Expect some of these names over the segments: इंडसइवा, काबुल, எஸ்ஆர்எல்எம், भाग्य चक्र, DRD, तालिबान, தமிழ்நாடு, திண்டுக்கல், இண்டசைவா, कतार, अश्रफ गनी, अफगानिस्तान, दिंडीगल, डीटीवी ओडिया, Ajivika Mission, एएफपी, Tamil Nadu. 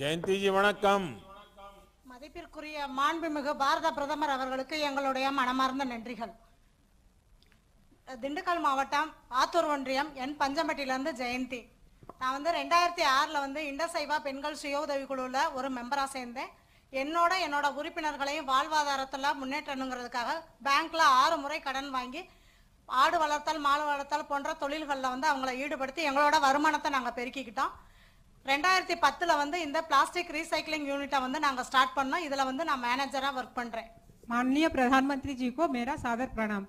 जयंती जी वणक्कम மதிப்பிற்குரிய மாண்புமிகு பாரத பிரதமர் அவர்களுக்கு எங்களுடைய மனமார்ந்த நன்றிகள் திண்டுக்கல் மாவட்டம் ஆத்தூர் ஒன்றியம் என் பஞ்சமட்டிலிருந்து ஜெயந்தி நான் வந்து 2006ல வந்து இண்டசைவா பெண்கள் சுய உதவி குழுல ஒரு மெம்பரா சேர்ந்தேன் என்னோட உறுப்பினர்களையும் வாழ்வாதாரத்துல முன்னேற்றணும்ங்கிறதுக்காக பேங்க்ல 6 முறை கடன் வாங்கி ஆடு வளர்த்தல் மாடு வளர்த்தல் போன்ற தொழில்கள்ல வந்து அவங்களை ஈடுபடுத்தி எங்களோட வருமானத்தை நாங்க பெருக்கிக்கிட்டோம் 2010ல வந்து இந்த பிளாஸ்டிக் रीसाइक्लिंग यूनिट வந்து நாங்க ஸ்டார்ட் பண்ணோம் இதுல வந்து நான் மேனேஜரா வர்க் பண்றேன் माननीय प्रधानमंत्री जी को मेरा सादर प्रणाम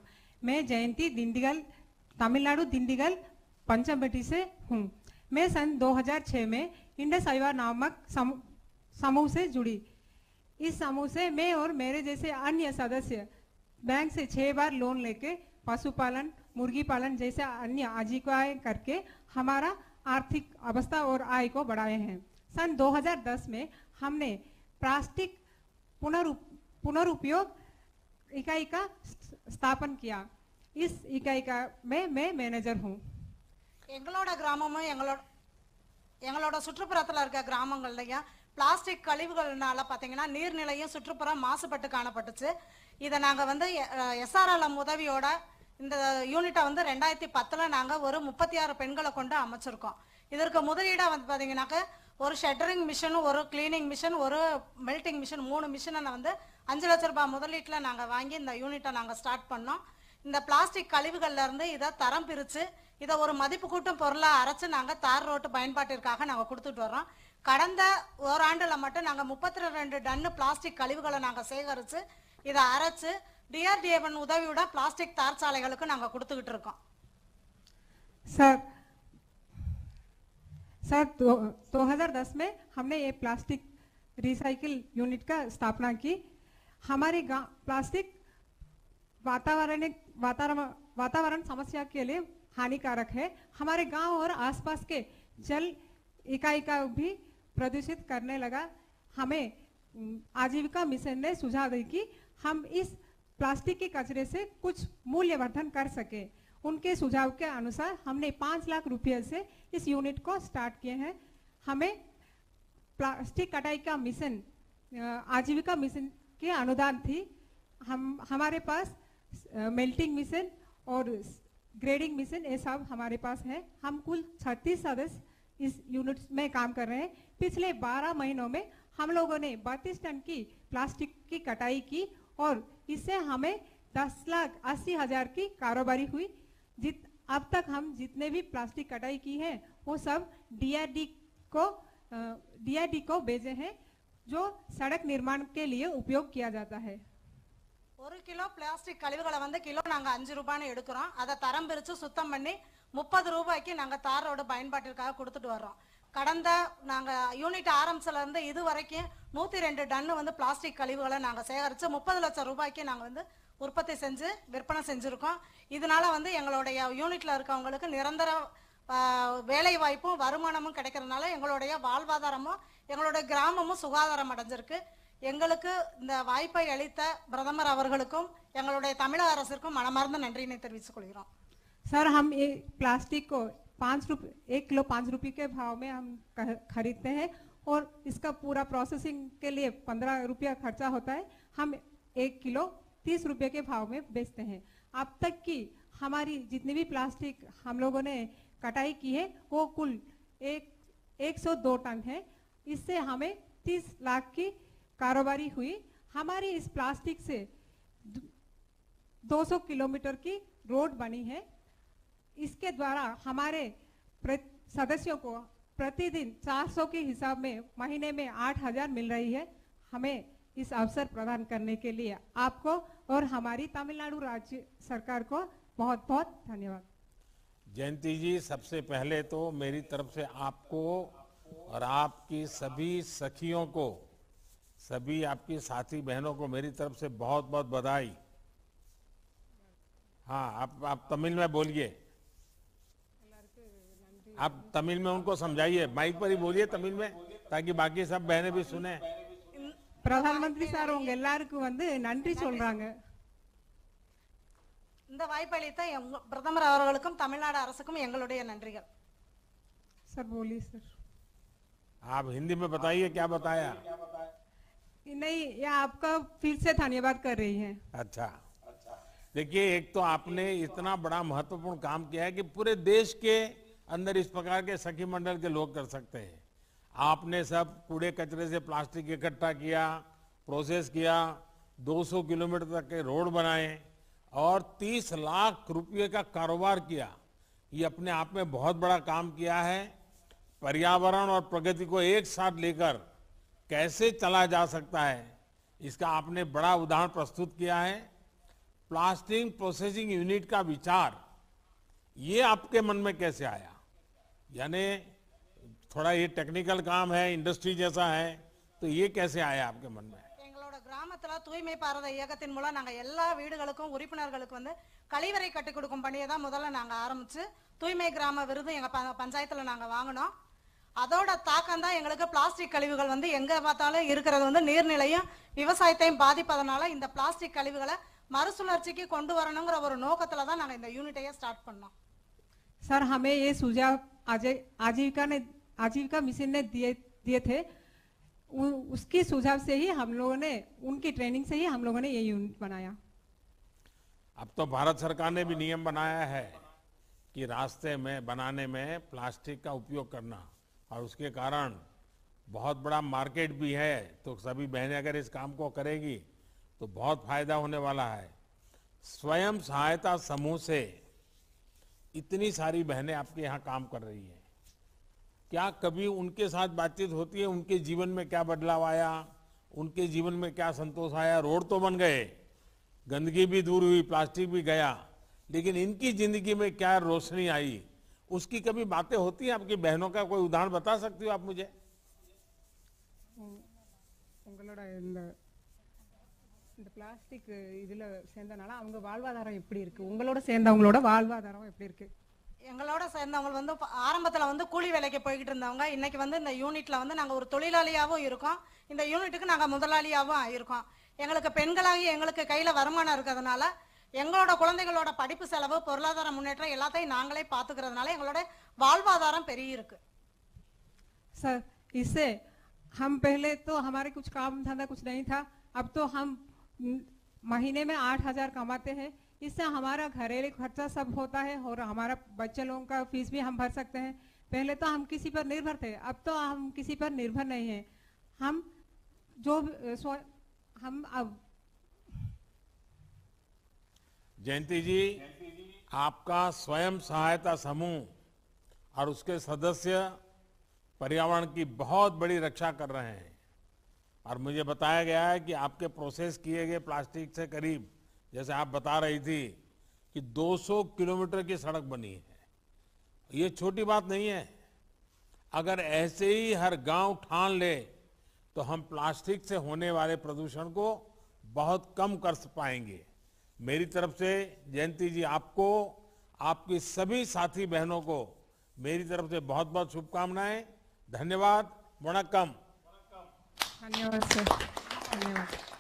मैं जयंती दिंडीगल तमिलनाडु दिंडीगल पंचमबेटी से हूं मैं सन 2006 में इंडसइवा नामक समूह से जुड़ी इस समूह से मैं और मेरे जैसे अन्य सदस्य बैंक से 6 बार लोन लेके पशुपालन मुर्गी पालन जैसे अन्य आजीविकाएं करके हमारा आर्थिक अवस्था और आय को बढ़ाए हैं सन 2010 में हमने प्लास्टिक पुनरुपयोग इकाई का स्थापन किया इस इकाई का मैं मैनेजर हूँ பிளாஸ்டிக் கழிவுகள்னால பாத்தீங்கன்னா நீர்நிலையும் சுற்றுப்புறம் மாசுபட்டு காணப்பட்டுச்சு இத நாங்க வந்து எஸ்ஆர்எல்எம் உதவியோட இந்த யூனிட்ட வந்து 2010ல நாங்க ஒரு 36 பெண்களை கொண்டு அமைச்சிருக்கோம் இதற்கு முதலீடா வந்து பாத்தீங்கன்னாக்க ஒரு ஷட்டரிங் மிஷன் ஒரு கிளீனிங் மிஷன் ஒரு மெல்டிங் மிஷன் 3 மிஷனை வந்து 5 லட்சம் ரூபாய் முதலீட்டுல நாங்க வாங்கி இந்த யூனிட்ட நாங்க ஸ்டார்ட் பண்ணோம் இந்த பிளாஸ்டிக் கழிவுகள்ல இருந்து இத தரம் பிரிச்சு இத ஒரு மதிப்பு கூட்டும் பொருளா அரைச்சு நாங்க தார் ரோட் பயன்பாட்டிற்காக நாங்க கொடுத்துட்டு வரோம் கடந்த ஓராண்டுல மட்டும் நாங்க 32 டன் பிளாஸ்டிக் கழிவுகளை நாங்க சேகரிச்சு இத அரைச்சு DRD உதவியோட பிளாஸ்டிக் தார்சாலைகளுக்கு நாங்க கொடுத்துக்கிட்டு இருக்கோம் सर 2010 में हमने ये प्लास्टिक रिसाइकिल यूनिट का स्थापना की हमारे गांव प्लास्टिक वातावरण समस्या के लिए हानिकारक है हमारे गांव और आसपास के जल इकाई का भी प्रदूषित करने लगा हमें आजीविका मिशन ने सुझाव दी कि हम इस प्लास्टिक के कचरे से कुछ मूल्यवर्धन कर सके उनके सुझाव के अनुसार हमने 5 लाख रुपये से इस यूनिट को स्टार्ट किए हैं हमें प्लास्टिक कटाई का मिशन आजीविका मिशन के अनुदान थी हमारे पास मेल्टिंग मिशन और ग्रेडिंग मिशन ये सब हमारे पास है हम कुल 36 सदस्य इस यूनिट में काम कर रहे हैं पिछले 12 महीनों में हम लोगों ने 32 टन की प्लास्टिक की कटाई की और इससे हमें 10,80,000 की कारोबारी हुई अब तक हम जितने भी प्लास्टिक कटाई की है वो सब DRD को भेजे हैं जो सड़क निर्माण के लिए उपयोग किया जाता है और किलो प्लास्टिक कलिवुगला वंदे किलो नांगा 5 ரூபாய் எடுக்கறோம் அத தரம் பிரிச்சு சுத்தம் பண்ணி 30 ரூபாய்க்கு நாங்க தாரோட பயன்பாட்டிற்காக கொடுத்துட்டு வரோம் கடந்த நாங்க யூனிட் ஆரம்பத்துல இருந்து இதுவரைக்கும் 102 டன் வந்து பிளாஸ்டிக் கழிவுகளை நாங்க சேகரிச்சு 30 லட்சம் ரூபாய்க்கு நாங்க வந்து உற்பத்தி செஞ்சு விற்பனை செஞ்சிருக்கோம் இதனால வந்து எங்களுடைய யூனிட்ல இருக்கவங்களுக்கு நிரந்தர வேலை வாய்ப்பும் வருமானமும் கிடைக்கிறதுனால எங்களுடைய வாழ்வாதாரமும் எங்களுடைய கிராமமும் சுகாதாரம் அடைஞ்சிருக்கு எங்களுக்கு இந்த வாய்ப்பை அளித்த பிரதமர் அவர்களுக்கும் எங்களுடைய தமிழக அரசுக்கும் மனமார்ந்த நன்றியை தெரிவித்துக் கொள்கிறோம் सर हम ये प्लास्टिक को 1 किलो 5 रुपये के भाव में हम खरीदते हैं और इसका पूरा प्रोसेसिंग के लिए 15 रुपया खर्चा होता है हम 1 किलो 30 रुपये के भाव में बेचते हैं अब तक की हमारी जितनी भी प्लास्टिक हम लोगों ने कटाई की है वो कुल 102 टन है इससे हमें 30 लाख की कारोबारी हुई हमारी इस प्लास्टिक से 200 किलोमीटर की रोड बनी है इसके द्वारा हमारे सदस्यों को प्रतिदिन 400 के हिसाब में महीने में 8,000 मिल रही है हमें इस अवसर प्रदान करने के लिए आपको और हमारी तमिलनाडु राज्य सरकार को बहुत बहुत धन्यवाद जयंती जी सबसे पहले तो मेरी तरफ से आपको और आपकी सभी सखियों को सभी आपकी साथी बहनों को मेरी तरफ से बहुत बहुत बधाई हाँ आप तमिल में बोलिए आप तमिल में उनको समझाइए माइक पर ही बोलिए तमिल में ताकि बाकी सब बहने भी सुने प्रधानमंत्री सर उंग எல்லாருக்கும் வந்து நன்றி சொல்றாங்க இந்த வாய்ப்பளித்த பிரதமர் அவர்களுக்கும் தமிழ்நாடு அரசுக்கும் எங்களுடைய நன்றிகள் सर बोलिए सर आप हिंदी में बताइए क्या बताया? नहीं, ये आपका फिर से धन्यवाद कर रही है। अच्छा, देखिए एक तो आपने इतना बड़ा महत्वपूर्ण काम किया है कि पूरे देश के अंदर इस प्रकार के सखी मंडल के लोग कर सकते हैं। आपने सब कूड़े कचरे से प्लास्टिक इकट्ठा किया, प्रोसेस किया, 200 किलोमीटर तक के रोड बनाए और 30 लाख रुपये का कारोबार किया। ये अपने आप में बहुत बड़ा काम किया है। पर्यावरण और प्रगति को एक साथ लेकर कैसे चला जा सकता है, इसका आपने बड़ा उदाहरण प्रस्तुत किया है। प्लास्टिक प्रोसेसिंग यूनिट का विचार ये आपके मन में कैसे आया? यानी थोड़ा ये टेक्निकल काम है, इंडस्ट्री जैसा है, तो ये कैसे आया आपके मन में? கிராமத்துல தூய்மை பாரத இயக்கத்தின் மூலம் நாங்க எல்லா வீடுகளுக்கும் உரிப்பினர்களுக்கு வந்து கழிவறை கட்டி கொடுக்கும் பணியை தான் முதல்ல நாங்க ஆரம்பிச்சு தூய்மை கிராம விருது எங்க பஞ்சாயத்துல நாங்க வாங்குனோம்। அதோட தாக்கம் தான் எங்களுக்கு பிளாஸ்டிக் கழிவுகள் வந்து எங்க பார்த்தாலும் இருக்குறது வந்து நீர்நிலையும் விவசாயத்தையும் பாதிப்பதனால இந்த பிளாஸ்டிக் கழிவுகளை மறுசுழற்சிக்கு கொண்டு வரணும்ங்கற ஒரு நோக்கத்துல தான் நாங்க இந்த யூனிட்டைய ஸ்டார்ட் பண்ணோம்। सर हमें ये सुझाव आजीविका मिशन ने दिए थे, उसकी सुझाव से ही हम लोगों ने, उनकी ट्रेनिंग से ही हम लोगों ने ये यूनिट बनाया। अब तो भारत सरकार ने भी नियम बनाया है कि रास्ते में बनाने में प्लास्टिक का उपयोग करना, और उसके कारण बहुत बड़ा मार्केट भी है। तो सभी बहनें अगर इस काम को करेगी तो बहुत फायदा होने वाला है। स्वयं सहायता समूह से इतनी सारी बहनें आपके यहाँ काम कर रही हैं, क्या कभी उनके साथ बातचीत होती है? उनके जीवन में क्या बदलाव आया, उनके जीवन में क्या संतोष आया? रोड तो बन गए, गंदगी भी दूर हुई, प्लास्टिक भी गया, लेकिन इनकी जिंदगी में क्या रोशनी आई, उसकी कभी बातें होती हैं? आपकी बहनों का कोई उदाहरण बता सकती हो आप मुझे? प्लास्टिक இதுல சேர்ந்தனால அவங்க வாழ்வாதாரம் எப்படி இருக்கு, உங்களோட சேர்ந்தவங்களோட வாழ்வாதாரம் எப்படி இருக்கு? எங்களோட சேர்ந்தவங்க வந்து ஆரம்பத்துல வந்து கூலி வேலைக்கு போயிட்டு இருந்தவங்க இன்னைக்கு வந்து இந்த யூனிட்ல வந்து நாங்க ஒரு தொழிலாளியாவும் இருக்கோம், இந்த யூனிட்டுக்கு நாங்க முதலாளியாவும் ஆயிருக்கோம்। எங்களுக்கு பெண்களாகி எங்களுக்கு கையில வருமானம் இருக்கிறதுனால எங்களோட குழந்தைகளோட படிப்பு செலவு, பொருளாதார முன்னேற்றம் எல்லாத்தையும் நாங்களே பாத்துக்கிறதுனால எங்களோட வாழ்வாதாரம் பெரிய இருக்கு। सर इससे हम पहले तो हमारे कुछ काम धंधा कुछ नहीं था, अब तो हम महीने में 8,000 कमाते हैं। इससे हमारा घरेलू खर्चा सब होता है और हमारा बच्चे लोगों का फीस भी हम भर सकते हैं। पहले तो हम किसी पर निर्भर थे, अब तो हम किसी पर निर्भर नहीं हैं। हम अब जयंती जी, आपका स्वयं सहायता समूह और उसके सदस्य पर्यावरण की बहुत बड़ी रक्षा कर रहे हैं, और मुझे बताया गया है कि आपके प्रोसेस किए गए प्लास्टिक से करीब, जैसे आप बता रही थी कि 200 किलोमीटर की सड़क बनी है। ये छोटी बात नहीं है। अगर ऐसे ही हर गांव ठान ले तो हम प्लास्टिक से होने वाले प्रदूषण को बहुत कम कर पाएंगे। मेरी तरफ से जयंती जी आपको, आपकी सभी साथी बहनों को मेरी तरफ से बहुत बहुत शुभकामनाएं। धन्यवाद। वणक्कम। धन्यवाद सर, धन्यवाद।